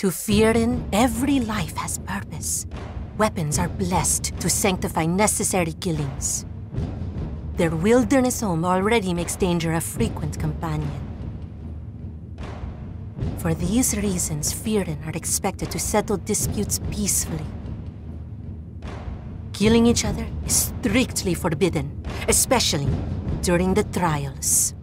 To Firran, every life has purpose. Weapons are blessed to sanctify necessary killings. Their wilderness home already makes danger a frequent companion. For these reasons, Firran are expected to settle disputes peacefully. Killing each other is strictly forbidden, especially during the trials.